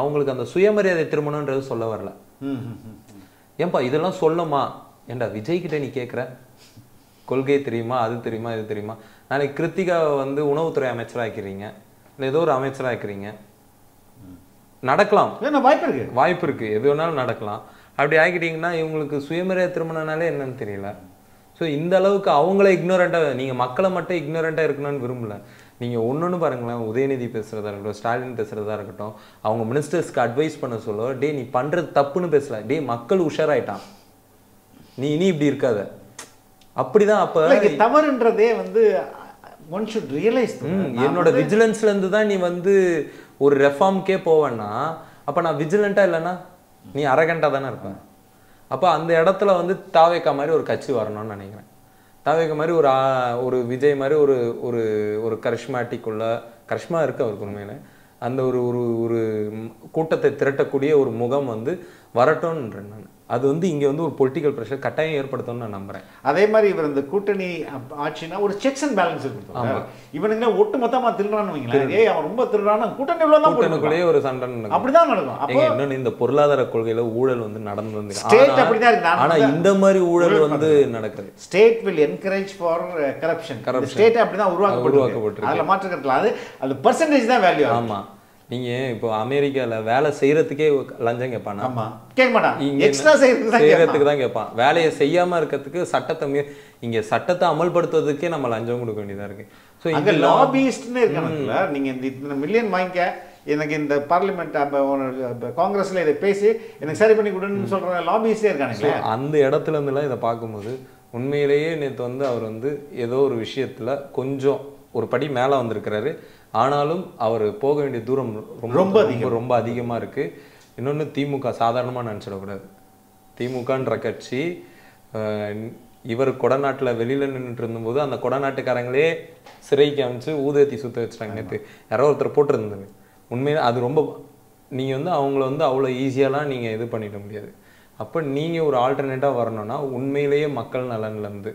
அவங்களுக்கு அந்த சுயமரியாதை திருமணம்ன்றது சொல்ல வரல ஏன்பா இதெல்லாம் சொல்லமா ஏண்டா விஜய் கிட்ட நீ கேட்குற கொள்கை தெரியுமா அது தெரியுமா இது தெரியுமா நாளைக்கு கிருத்திகாவை வந்து உணவுத்துறை அமைச்சராக்கிறீங்க இல்லை ஏதோ ஒரு அமைச்சராக்கிறீங்க நடக்கலாம் வாய்ப்பு இருக்கு எது வேணாலும் நடக்கலாம் அப்படி ஆக்கிட்டீங்கன்னா இவங்களுக்கு சுயமரியாதை திருமணம்னாலே என்னன்னு தெரியல ஸோ இந்த அளவுக்கு அவங்கள இக்னோரண்டாக நீங்கள் மக்களை மட்டும் இக்னோரண்டாக இருக்கணும்னு விரும்பல நீங்கள் ஒன்னொன்று பாருங்களேன் உதயநிதி பேசுகிறதா இருக்கட்டும் ஸ்டாலின் பேசுகிறதா இருக்கட்டும் அவங்க மினிஸ்டர்ஸ்க்கு அட்வைஸ் பண்ண சொல்ல டே நீ பண்ணுறது தப்புன்னு பேசல டே மக்கள் உஷாராயிட்டான் நீ இனி இப்படி இருக்காத அப்படிதான் அப்போ தவறுன்றதே வந்து என்னோட விஜிலன்ஸ்ல இருந்து தான் நீ வந்து ஒரு ரெஃபார்ம்க்கே போவனா அப்ப நான் விஜிலண்டா இல்லனா நீ அரகண்டா தான இருப்ப அப்ப அந்த இடத்துல வந்து தாவேகா மாதிரி ஒரு கட்சி வரணும்னு நினைக்கிறேன் தாவேகா மாதிரி ஒரு ஒரு விஜய் மாதிரி ஒரு ஒரு ஒரு கரிஷ்மாட்டிக் உள்ள கரிஷ்மா இருக்க அவருக்கு உண்மையிலே அந்த ஒரு ஒரு கூட்டத்தை திரட்டக்கூடிய ஒரு முகம் வந்து வரட்டோம்ன்றேன் நான் அது வந்து இங்க வந்து ஒரு political pressure கட்டாயம் ஏற்படுத்தும்னு நான் நம்பறேன் அதே மாதிரி இவர் இந்த கூட்டணி ஆட்சினா ஒரு checks and balances கொடுத்தாங்க இவனுங்க ஒட்டுமொத்தமா திருறானுவீங்களா ஏய் அவன் ரொம்ப திருறானா கூட்டணி இவ்வளவு தான் கூட்டணிக்குள்ளே ஒரு சண்டை நடக்கும் அப்படி தான் நடக்கும் அப்போ இன்னும் இந்த பொருளாதார கொள்கையில ஊழல் வந்து நடந்து வந்து ஸ்டேட் அப்படி தான் இருக்கு ஆனா இந்த மாதிரி ஊழல் வந்து நடக்குது state will encourage for corruption state அப்படி தான் உருவாக்கப்பட்டிருக்கு அதல மாற்ற கட்டல அது percentage தான் வேல்யூ ஆமா நீங்க இப்போ அமெரிக்கால வேலை செய்யறதுக்கே லஞ்சம் கேட்பானா ஆமா கேட்க மாட்டான் எக்ஸ்ட்ரா செய்யறதுக்கு தான் கேட்பான் வேலையை செய்யாம இருக்கிறதுக்கு சட்டத்தை இங்க சட்டத்தை அமல்படுத்துவதற்கே நம்ம லஞ்சம் கொடுக்க வேண்டியதா இருக்கு சோ இந்த லாபிஸ்ட்னே இருக்காங்கல நீங்க இந்த மில்லியன் வாங்க எனக்கு இந்த பார்லிமென்ட் காங்கிரஸ்ல இத பேசி எனக்கு சரி பண்ணி கொடுன்னு சொல்ற லாபிஸ்டே இருக்கானே அந்த இடத்துல இருந்தெல்லாம் இத பாக்கும்போது உண்மையிலேயே நேத்து வந்து அவர் வந்து ஏதோ ஒரு விஷயத்துல கொஞ்சம் ஒரு படி மேல வந்திருக்காரு ஆனாலும் அவர் போக வேண்டிய தூரம் ரொம்ப ரொம்ப அதிகமா இருக்கு இன்னொன்னு திமுக சாதாரணமா நினைச்சிட கூடாது திமுகன்ற கட்சி இவர் கொடநாட்டுல வெளியில நின்னுட்டு இருந்தபோது அந்த கொடநாட்டுக்காரங்களே சிறைக்கு அனுப்பிச்சு ஊதேத்தி சுத்த வச்சுட்டாங்க நேற்று யாரோ ஒருத்தர் போட்டிருந்தாங்க உண்மையில அது ரொம்ப நீங்க வந்து அவங்கள வந்து அவ்வளோ ஈஸியாலாம் நீங்க இது பண்ணிட முடியாது அப்ப நீங்க ஒரு ஆல்டர்னேட்டா வரணும்னா உண்மையிலேயே மக்கள் நலன்ல இருந்து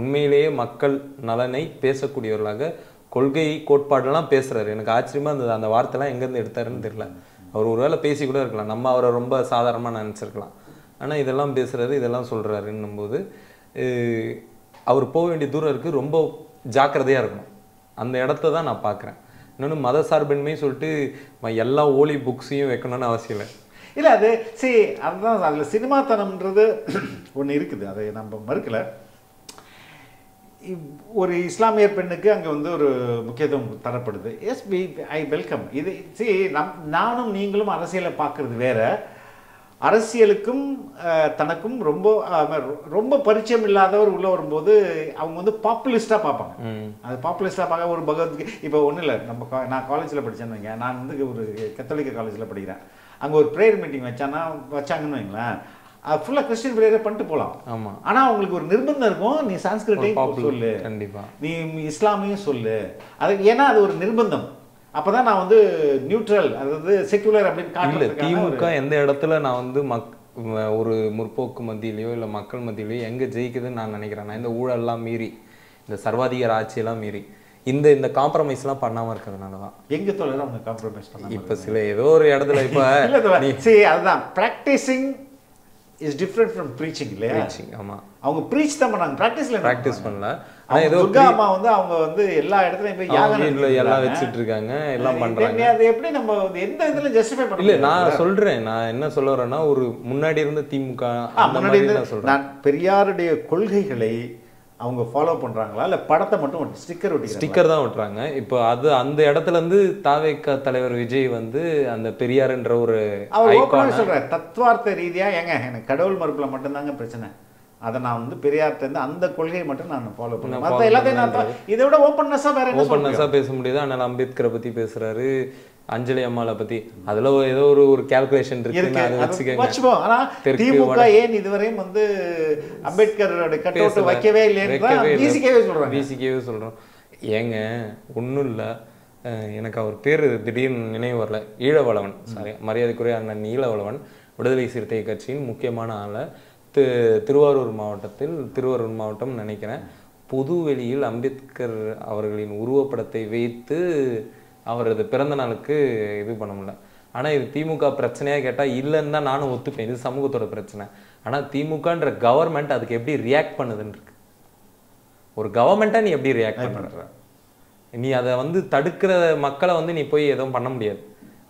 உண்மையிலேயே மக்கள் நலனை பேசக்கூடியவர்களாக கொள்கை கோட்பாடெல்லாம் பேசுறாரு எனக்கு ஆச்சரியமா இருந்தது அந்த வார்த்தைலாம் எங்கேருந்து எடுத்தாருன்னு தெரியல அவர் ஒருவேளை பேசி கூட இருக்கலாம் நம்ம அவரை ரொம்ப சாதாரணமாக நினச்சிருக்கலாம் ஆனால் இதெல்லாம் பேசுறாரு இதெல்லாம் சொல்றாருன்னும் போது அவர் போக வேண்டிய தூரம் இருக்குது ரொம்ப ஜாக்கிரதையா இருக்கணும் அந்த இடத்த தான் நான் பார்க்குறேன் இன்னொன்று மத சார்பின்மை சொல்லிட்டு எல்லா ஓலி புக்ஸையும் வைக்கணும்னு அவசியம் இல்லை இல்லை அது சரி அதுதான் அதில் சினிமாத்தனம்ன்றது ஒன்று இருக்குது அதை நம்ம மறுக்கல ஒரு இஸ்லாமிய பெண்ணுக்கு அங்க வந்து ஒரு முக்கியத்துவம் தரப்படுது எஸ் பி ஐ வெல்கம் இது சரி நானும் நீங்களும் அரசியலை பார்க்கறது வேற அரசியலுக்கும் தனக்கும் ரொம்ப ரொம்ப பரிச்சயம் இல்லாதவர் உள்ள வரும்போது அவங்க வந்து பாப்புலிஸ்டா பார்ப்பாங்க அது பாப்புலிஸ்டா பார்க்க ஒரு பகவத்கீதை இப்போ ஒன்றும் இல்லை நம்ம நான் காலேஜில் படித்தேன்னு நான் வந்து ஒரு கத்தோலிக்க காலேஜில் படிக்கிறேன் அங்கே ஒரு ப்ரேயர் மீட்டிங் வச்சாங்கன்னு வைங்களேன் ஃபுல்லாக கிறிஸ்டின் பிளேயரை பண்ணிட்டு போகலாம் ஆமாம் ஆனால் அவங்களுக்கு ஒரு நிர்பந்தம் இருக்கும் நீ சான்ஸ்கிரிட்டையும் சொல்லு கண்டிப்பாக நீ இஸ்லாமையும் சொல்லு அது ஏன்னா அது ஒரு நிர்பந்தம் அப்போ தான் நான் வந்து நியூட்ரல் அதாவது செக்குலர் அப்படின்னு காட்டல திமுக எந்த இடத்துல நான் வந்து ஒரு முற்போக்கு மத்தியிலையோ இல்லை மக்கள் மத்தியிலையோ எங்கே ஜெயிக்குதுன்னு நான் நினைக்கிறேன் நான் இந்த ஊழல்லாம் மீறி இந்த சர்வாதிகார ஆட்சியெல்லாம் மீறி இந்த இந்த காம்ப்ரமைஸ்லாம் பண்ணாமல் இருக்கிறதுனால தான் எங்கே தொழில் அவங்க காம்ப்ரமைஸ் பண்ணலாம் இப்போ சில ஏதோ ஒரு இடத்துல இப்போ அதுதான் practising is different from preaching le preaching ama avanga preach than pannanga practice la practice pannala ana edho durga amma vandu avanga vandu ella edathilum poi yaagana illa ella vechittirukanga ella pandranga adha eppadi nama endha idhula justify panna illa na solren na enna solrana oru munnadi irundha timuka andha mari na solren na periyarude kolgaigalai avanga follow pandranga illa padatha mattum sticker dhaan otranga ipo adu andha edathila irundhu thaveka thalaivar vijay vandu andha periyar endra oru icon solra tattvartha reethiya enga enak kadavul marupla mattum dhaan prachana adha na vandu periyar thendu andha kolgai mattum naan follow panna matha ellathaiyum naan idoda openness ah vera enna openness ah pesa mudiyadha anal ambedkar pathi pesraru Anjali அம்மாவை பத்தி அதுல ஏதோ ஒரு ஒரு கால்குலேஷன் இருக்குன்னு அதை வச்சுக்கங்க வச்சுப்போம் ஆனா திமுக ஏன் இதுவரையும் வந்து அம்பேத்கரோட கட்டவுட் வைக்கவே இல்லைன்றா பிசிகேவே சொல்றோம் ஏங்க ஒண்ணும் இல்ல எனக்கு அவர் பேரு திடீர்னு நினைவு வரல ஈழவளவன் சாரி மரியாதைக்குரிய அண்ணன் ஈழவளவன் விடுதலை சிறுத்தை கட்சியின் முக்கியமான ஆளை திருவாரூர் மாவட்டம் நினைக்கிறேன் பொது வெளியில் அம்பேத்கர் அவர்களின் உருவப்படத்தை வைத்து அவரது பிறந்த நாளுக்கு இது பண்ண முடியல ஆனால் இது திமுக பிரச்சனையாக கேட்டால் இல்லைன்னு தான் நானும் ஒத்துப்பேன் இது சமூகத்தோட பிரச்சனை ஆனால் திமுகன்ற கவர்மெண்ட் அதுக்கு எப்படி ரியாக்ட் பண்ணுதுன்னு இருக்கு ஒரு கவர்மெண்ட்டாக நீ எப்படி ரியாக்ட் பண்ணுற நீ அதை வந்து தடுக்கிற மக்களை வந்து நீ போய் எதுவும் பண்ண முடியாது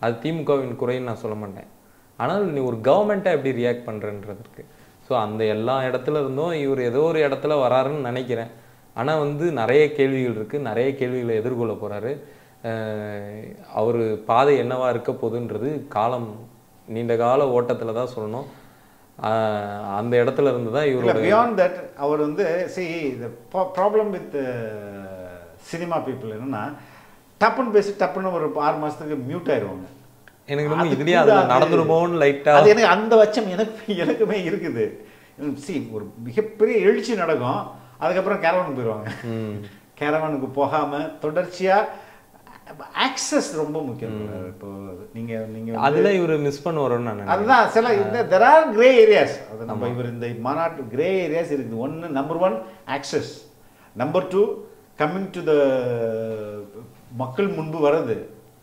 அது திமுகவின் குறைன்னு நான் சொல்ல மாட்டேன் ஆனால் நீ ஒரு கவர்மெண்ட்டாக எப்படி ரியாக்ட் பண்ணுறன்றது இருக்கு ஸோ அந்த எல்லா இடத்துல இருந்தும் இவர் ஏதோ ஒரு இடத்துல வராருன்னு நினைக்கிறேன் ஆனால் வந்து நிறைய கேள்விகள் இருக்குது நிறைய கேள்விகளை எதிர்கொள்ள போகிறாரு அவர் பாதை என்னவா இருக்க போகுதுன்றது காலம் நீண்ட கால ஓட்டத்தில் தான் சொல்லணும் அந்த இடத்துல இருந்து தான் இவர் பியாண்ட் தட் அவர் வந்து see the problem with cinema people என்னன்னா டப்புன்னு பேசி டப்புன்னு ஒரு 6 மாசத்துக்கு மியூட் ஆயிருவாங்க. எனக்கு ரொம்ப இதுலயே அது நடந்துருமோன்னு லைட்டா அது எனக்கு அந்த வச்சம் எனக்குமே இருக்குது. சீ ஒரு மிகப்பெரிய எழுச்சி நடக்கும், அதுக்கப்புறம் கேரவானுக்கு போயிடுவாங்க. கேரவானுக்கு போகாமல் தொடர்ச்சியாக ஆக்சஸ் ரொம்ப முக்கியம். இப்போ நீங்கள் நீங்கள் அதில் இவர் மிஸ் பண்ண வரோம்னு நான் அதுதான் சில இந்த தெர் ஆர் கிரே ஏரியாஸ். அது நம்ம இவர் இந்த மாநாட்டு கிரே ஏரியாஸ் இருக்குது. ஒன்று number 1 access, number 2 coming to the மக்கள் முன்பு வர்றது,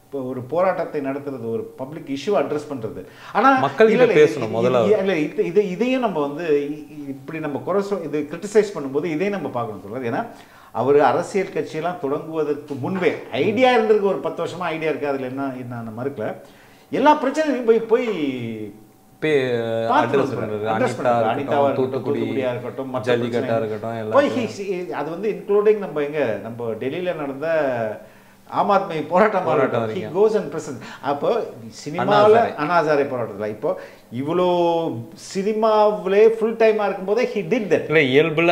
இப்போ ஒரு போராட்டத்தை நடத்துறது, ஒரு பப்ளிக் இஷ்யூ அட்ரஸ் பண்ணுறது. ஆனால் மக்கள் இல்லை பேசணும் முதல்ல இல்லை இதை இதையும் நம்ம வந்து இப்படி நம்ம குறை இது கிரிட்டிசைஸ் பண்ணும்போது இதையும் நம்ம பார்க்கணும் சொல்கிறது. ஏன்னா அவர் அரசியல் கட்சியெல்லாம் தொடங்குவதற்கு முன்பே ஐடியா இருந்திருக்கு, ஒரு 10 வருஷமாக ஐடியா இருக்குது. அதில் என்ன என்ன நம்ம இருக்கல எல்லா பிரச்சனையும் போய் போய் தூத்துக்குடியாக இருக்கட்டும் ஜல்லிக்கட்டாக இருக்கட்டும் அது வந்து இன்க்ளூடிங் நம்ம எங்கே நம்ம டெல்லியில் நடந்த ஆம் ஆத்மி போராட்டம். அப்போ சினிமாவில் அண்ணாசாரை போராட்டத்தில் இப்போ இவ்வளோ சினிமாவிலே ஃபுல் டைமாக இருக்கும்போதே ஹி டிட் தட். இல்லை இயல்பில்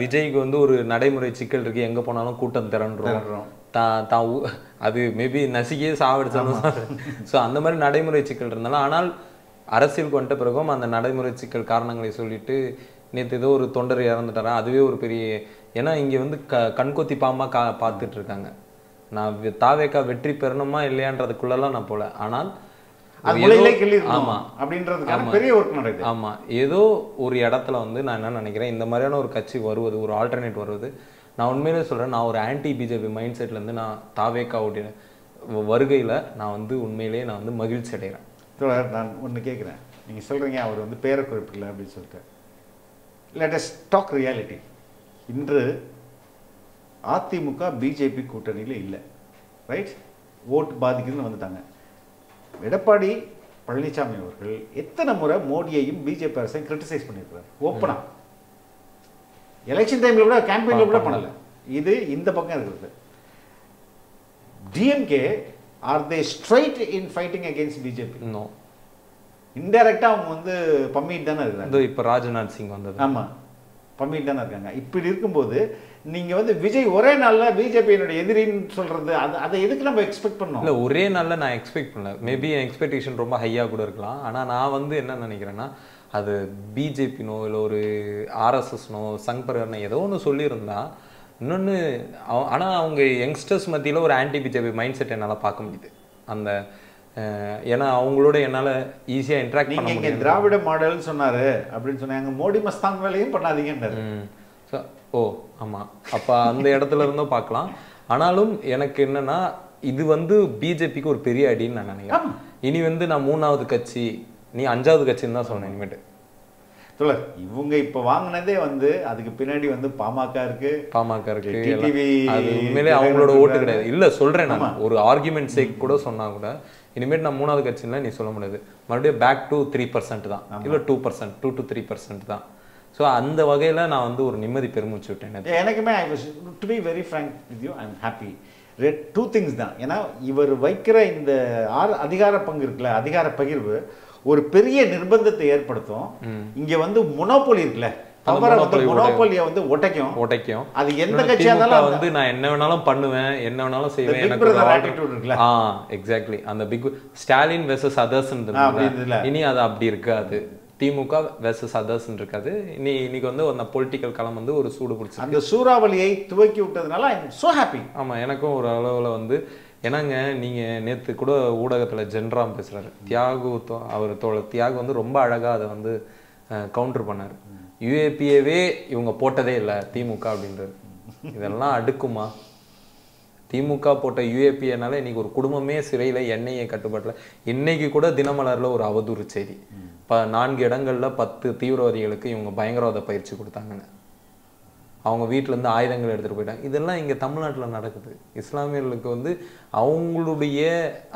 விஜய்க்கு வந்து ஒரு நடைமுறை சிக்கல் இருக்குது, எங்கே போனாலும் கூட்டம் திரண்டுறோம். தான் அது மேபி நசிக்கே சாவடிச்சாலும் ஸோ அந்த மாதிரி நடைமுறை சிக்கல் இருந்தாலும் ஆனால் அரசியலுக்கு வந்துட்ட பிறகும் அந்த நடைமுறை சிக்கல் காரணங்களை சொல்லிட்டு நேற்று ஏதோ ஒரு தொண்டர் இறந்துட்டாரா அதுவே ஒரு பெரிய ஏன்னா இங்கே வந்து கண்கொத்தி பாம்பா பார்த்துட்டு இருக்காங்க. நான் தாவேக்கா வெற்றி பெறணுமா இல்லையான்றதுக்குள்ளலாம் நான் போல ஆனால் ஆமாம் ஏதோ ஒரு இடத்துல வந்து நான் என்ன நினைக்கிறேன் இந்த மாதிரியான ஒரு கட்சி வருவது ஒரு ஆல்டர்னேட் வருவது. நான் உண்மையிலே சொல்கிறேன், நான் ஒரு ஆன்டி பிஜேபி மைண்ட் செட்லேருந்து நான் தாவேக்காவுடைய வருகையில் நான் வந்து உண்மையிலேயே நான் வந்து மகிழ்ச்சி அடைகிறேன். நான் ஒன்று கேட்குறேன், நீங்கள் சொல்கிறீங்க அவர் வந்து பேரை குறிப்பிடல அப்படின்னு சொல்லிட்டு. Let us talk reality. இன்று அதிமுக பிஜேபி கூட்டணியில் இல்லை, ரைட்? ஓட்டு பாதிக்குதுன்னு வந்துட்டாங்க. எடப்பாடி பழனிசாமி அவர்கள் எத்தனை முறை மோடியையும் பிஜேபி அரசையும் கிரிட்டிசைஸ் பண்ணியிருக்கிறார் ஓப்பனாக. எலெக்ஷன் டைமில் கூட கேம்பெயினில் கூட பண்ணலை. இது இந்த பக்கம் இருக்கிறது. DMK are they straight in fighting against BJP? No, இன்டைரக்டாக அவங்க வந்து பம்மிட்டு தானே இருக்காங்க. இப்போ ராஜ்நாத் சிங் வந்தது ஆமாம் பம்மிட்டு தானே இருக்காங்க. இப்படி இருக்கும்போது நீங்கள் வந்து விஜய் ஒரே நாளில் பிஜேபியினுடைய எதிரின்னு சொல்கிறது அது அதை எதுக்கு நம்ம எக்ஸ்பெக்ட் பண்ணோம்? இல்லை ஒரே நாளில் நான் எக்ஸ்பெக்ட் பண்ணல, மேபி என் எக்ஸ்பெக்டேஷன் ரொம்ப ஹையாக கூட இருக்கலாம். ஆனால் நான் வந்து என்ன நினைக்கிறேன்னா அது பிஜேபினோ இல்லை ஒரு ஆர்எஸ்எஸ்னோ சங்பரனோ ஏதோ ஒன்று சொல்லியிருந்தா இன்னொன்று. ஆனால் அவங்க யங்ஸ்டர்ஸ் மத்தியில் ஒரு ஆன்டி பிஜேபி மைண்ட் செட் என்னால் பார்க்க முடியுது. அந்த ஏன்னா அவங்களோட என்னால் ஈஸியாக இன்ட்ராக்ட் பண்ண முடியும். திராவிட மாடல்னு சொன்னார் அப்படின்னு சொன்னாங்க, மோடி மஸ்தான் வேலையும் பண்ணாதீங்கன்றாரு. ஸோ ஓ ஆமாம், அப்போ அந்த இடத்துல இருந்தும் பார்க்கலாம். ஆனாலும் எனக்கு என்னென்னா இது வந்து பிஜேபிக்கு ஒரு பெரிய அடின்னு நான் நினைக்கிறேன். இனி வந்து நான் 3வது கட்சி, நீ 5வது கட்சின்னு தான் சொன்னேன். இனிமேட்டு சொல்ல இவங்க இப்போ வாங்கினதே வந்து அதுக்கு பின்னாடி வந்து பாமக இருக்கு டிடிவி. அது உண்மையிலே அவங்களோட ஓட்டு கிடையாது. இல்லை சொல்கிறேன், நான் ஒரு ஆர்குமெண்ட் சேக் கூட சொன்னால் கூட இனிமேட்டு நான் 3வது கட்சின்னா நீ சொல்ல முடியாது. மறுபடியும் பேக் டு 3% தான், இல்லை 2%, 2 to 3% தான். ஸோ அந்த வகையில் நான் வந்து ஒரு நிம்மதி பெருமிச்சு விட்டேன். எனக்குமே I was to be very frank with you, I am happy. Red 2 things தான். ஏன்னா இவர் வைக்கிற இந்த அதிகார பங்கு இருக்குல்ல, அதிகார பகிர்வு ஒரு பெரிய நிர்பந்தத்தை ஏற்படுத்தும். இங்கே வந்து மொனோபொலி இருக்குல்ல, மொனோபொலியை வந்து உடைக்கும். அது எந்த கட்சியாக இருந்தாலும் வந்து நான் என்ன வேணாலும் பண்ணுவேன், என்ன வேணாலும் செய்வேன். எனக்கு எக்ஸாக்ட்லி அந்த பிக் ஸ்டாலின் வெர்சஸ் அதர்ஸ் இனி அது அப்படி இருக்காது. திமுக வெர்சஸ் அதர்ஸ் இருக்காது. இன்னைக்கு வந்து அந்த பொலிட்டிக்கல் களம் வந்து ஒரு சூடு பிடிச்சி அந்த சூறாவளியை துவக்கி விட்டதுனால ஐ எம் சோ ஹாப்பி. ஆமாம், எனக்கும் ஒரு அளவில் வந்து ஏன்னாங்க நீங்கள் நேற்று கூட ஊடகத்தில் ஜென்ராம் பேசுகிறாரு தியாகு, அவர் தியாகு வந்து ரொம்ப அழகாக அதை வந்து கவுண்டர் பண்ணார். யுஏபிஏவே இவங்க போட்டதே இல்லை திமுக அப்படின்றது. இதெல்லாம் அடுக்குமா? திமுக போட்ட யுஏபிஏனால இன்னைக்கு ஒரு குடும்பமே சிறையில், எண்ணெயை கட்டுப்பாட்டில். இன்னைக்கு கூட தினமலரில் ஒரு அவதூறு செய்தி, 4 இடங்களில் 10 தீவிரவாதிகளுக்கு இவங்க பயங்கரவாத பயிற்சி கொடுத்தாங்கன்னு அவங்க வீட்டிலேருந்து ஆயுதங்கள் எடுத்துகிட்டு போயிட்டாங்க. இதெல்லாம் இங்கே தமிழ்நாட்டில் நடக்குது. இஸ்லாமியர்களுக்கு வந்து அவங்களுடைய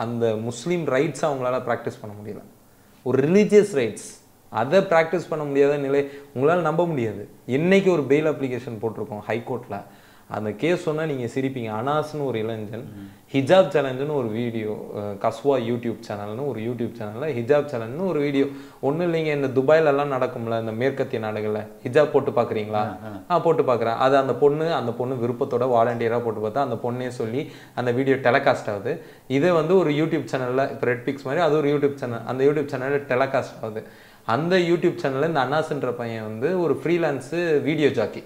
அந்த முஸ்லீம் ரைட்ஸ் அவங்களால ப்ராக்டிஸ் பண்ண முடியல, ஒரு ரிலீஜியஸ் ரைட்ஸ் அதை ப்ராக்டிஸ் பண்ண முடியாத நிலை உங்களால் நம்ப முடியாது. இன்றைக்கி ஒரு பெயில் அப்ளிகேஷன் போட்டிருக்கோம் ஹைகோர்ட்டில், அந்த கேஸ் சொன்னா நீங்க சிரிப்பீங்க அனாஸ்னு ஒரு இளைஞன் ஹிஜாப் சேலஞ்சுன்னு ஒரு வீடியோ கஸ்வா யூடியூப் சேனல்னு ஒரு யூடியூப் சேனல்ல ஹிஜாப் சேலஞ்சுன்னு ஒரு வீடியோ ஒண்ணு இல்லைங்க இந்த துபாய்ல எல்லாம் நடக்கும்ல இந்த மேற்கத்திய நாடுகள்ல ஹிஜாப் போட்டு பாக்குறீங்களா போட்டு பார்க்கறேன் அது அந்த பொண்ணு விருப்பத்தோட வாலண்டியரா போட்டு பார்த்தா அந்த பொண்ணே சொல்லி அந்த வீடியோ டெலிகாஸ்ட் ஆகுது இதே வந்து ஒரு யூடியூப் சேனல்ல ரெட் பிக்ஸ் மாதிரி அது ஒரு யூடியூப் சேனல் அந்த யூடியூப் சேனல்ல டெலிகாஸ்ட் ஆகுது அந்த யூடியூப் சேனல்ல இந்த அனாஸ்ன்ற பையன் வந்து ஒரு freelance video jockey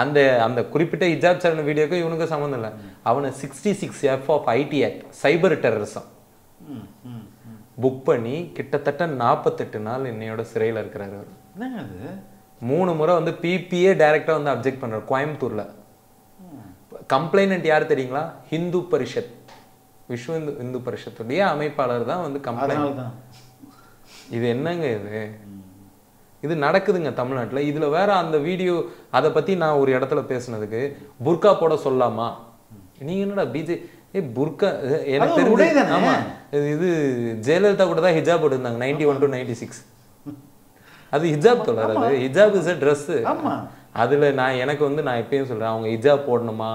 And the குறிப்பிட்ட இஜாப் சேனல் வீடியோக்கு இவனுக்கு சம்பந்தம் இல்ல அவனை 66F of IT Act cyber terrorism book பண்ணி கிட்டத்தட்ட 48 நாள் என்னையோட சிறையில இருக்காரு அவர் என்னங்க அது மூணு முறை வந்து PPA டைரக்டா வந்து அப்ஜெக்ட் பண்றாரு கோயம்புத்தூர்ல கம்ப்ளைனன்ட் யார் தெரியுங்களா ஹிந்து பரிஷத் விஷ்வ ஹிந்து பரிஷத் உடைய அமைப்பாளர் தான் வந்து கம்ப்ளைன்ட் இது என்னங்க இது இது நடக்குதுங்க தமிழ்நாட்டுல இதுல வேற அந்த வீடியோ அத பத்தி நான் ஒரு இடத்துல பேசினதுக்கு புர்கா போட சொல்லாமா நீங்க என்னடா பிஜே ஏ புர்கா எனக்கு தெரிஞ்சது ஆமா இது ஜெயலலிதா கூட தான் ஹிஜாப் போட்டுருந்தாங்க 91 to 96 அது ஹிஜாப் சொல்றாரு ஹிஜாப் இஸ் a dress ஆமா அதுல நான் எனக்கு வந்து நான் எப்பவும் சொல்றேன் அவங்க ஹிஜாப் போடணுமா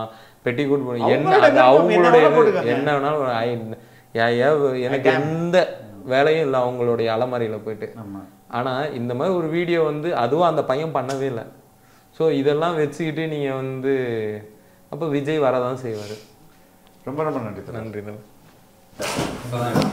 பெட்டிகூட் போடணும் என்ன அது அவங்களோட என்ன வேணாலும் எனக்கு எந்த வேலையும் இல்ல அவங்களோட அலமாரியில போயிட்டு ஆனா இந்த மாதிரி ஒரு வீடியோ வந்து அதுவும் அந்த பையன் பண்ணவே இல்ல சோ இதெல்லாம் வெச்சிட்டு நீங்க வந்து அப்ப விஜய் வரதான் செய்வாரு ரொம்ப ரொம்ப நன்றி